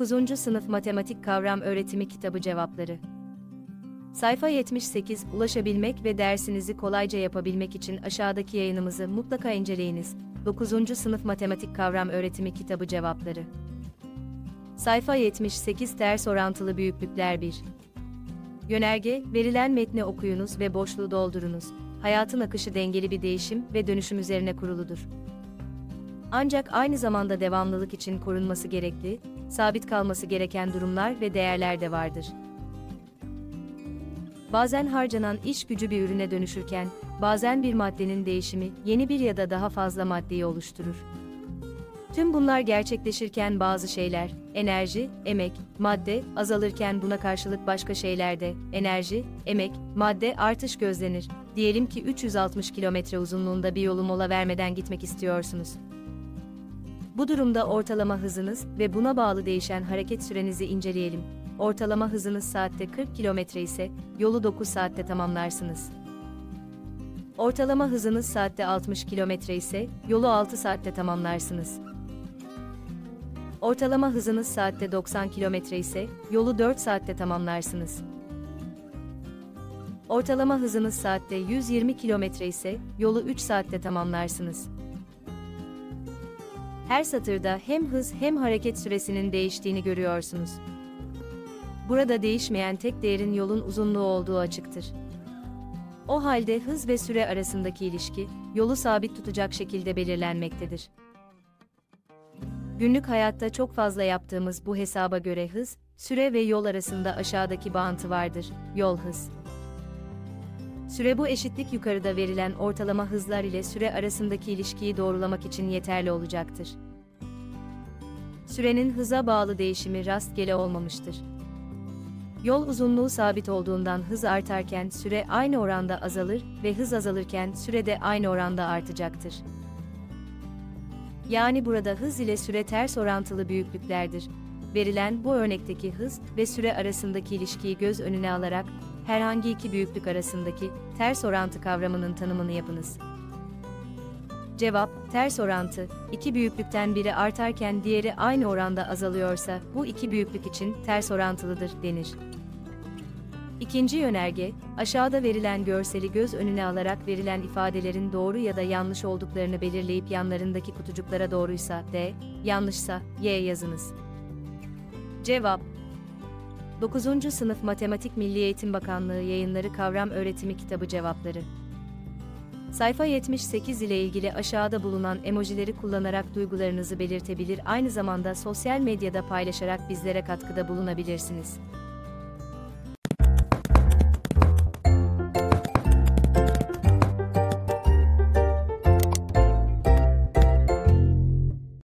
9. Sınıf Matematik Kavram Öğretimi Kitabı Cevapları. Sayfa 78. Ulaşabilmek ve dersinizi kolayca yapabilmek için aşağıdaki yayınımızı mutlaka inceleyiniz. 9. Sınıf Matematik Kavram Öğretimi Kitabı Cevapları. Sayfa 78. Ters orantılı büyüklükler 1. Yönerge, verilen metni okuyunuz ve boşluğu doldurunuz. Hayatın akışı dengeli bir değişim ve dönüşüm üzerine kuruludur. Ancak aynı zamanda devamlılık için korunması gerekli, sabit kalması gereken durumlar ve değerler de vardır. Bazen harcanan iş gücü bir ürüne dönüşürken, bazen bir maddenin değişimi yeni bir ya da daha fazla maddeyi oluşturur. Tüm bunlar gerçekleşirken bazı şeyler, enerji, emek, madde azalırken buna karşılık başka şeylerde, enerji, emek, madde artış gözlenir. Diyelim ki 360 kilometre uzunluğunda bir yolu mola vermeden gitmek istiyorsunuz. Bu durumda ortalama hızınız ve buna bağlı değişen hareket sürenizi inceleyelim. Ortalama hızınız saatte 40 kilometre ise yolu 9 saatte tamamlarsınız. Ortalama hızınız saatte 60 kilometre ise yolu 6 saatte tamamlarsınız. Ortalama hızınız saatte 90 kilometre ise yolu 4 saatte tamamlarsınız. Ortalama hızınız saatte 120 kilometre ise yolu 3 saatte tamamlarsınız. Her satırda hem hız hem hareket süresinin değiştiğini görüyorsunuz. Burada değişmeyen tek değerin yolun uzunluğu olduğu açıktır. O halde hız ve süre arasındaki ilişki, yolu sabit tutacak şekilde belirlenmektedir. Günlük hayatta çok fazla yaptığımız bu hesaba göre hız, süre ve yol arasında aşağıdaki bağıntı vardır: yol hız. Süre bu eşitlik yukarıda verilen ortalama hızlar ile süre arasındaki ilişkiyi doğrulamak için yeterli olacaktır. Sürenin hıza bağlı değişimi rastgele olmamıştır. Yol uzunluğu sabit olduğundan hız artarken süre aynı oranda azalır ve hız azalırken süre de aynı oranda artacaktır. Yani burada hız ile süre ters orantılı büyüklüklerdir. Verilen bu örnekteki hız ve süre arasındaki ilişkiyi göz önüne alarak herhangi iki büyüklük arasındaki ters orantı kavramının tanımını yapınız. Cevap: ters orantı, iki büyüklükten biri artarken diğeri aynı oranda azalıyorsa bu iki büyüklük için ters orantılıdır denir. İkinci yönerge, aşağıda verilen görseli göz önüne alarak verilen ifadelerin doğru ya da yanlış olduklarını belirleyip yanlarındaki kutucuklara doğruysa D, yanlışsa Y yazınız. Cevap: 9. Sınıf Matematik Milli Eğitim Bakanlığı Yayınları Kavram Öğretimi Kitabı Cevapları. Sayfa 78 ile ilgili aşağıda bulunan emojileri kullanarak duygularınızı belirtebilir, aynı zamanda sosyal medyada paylaşarak bizlere katkıda bulunabilirsiniz.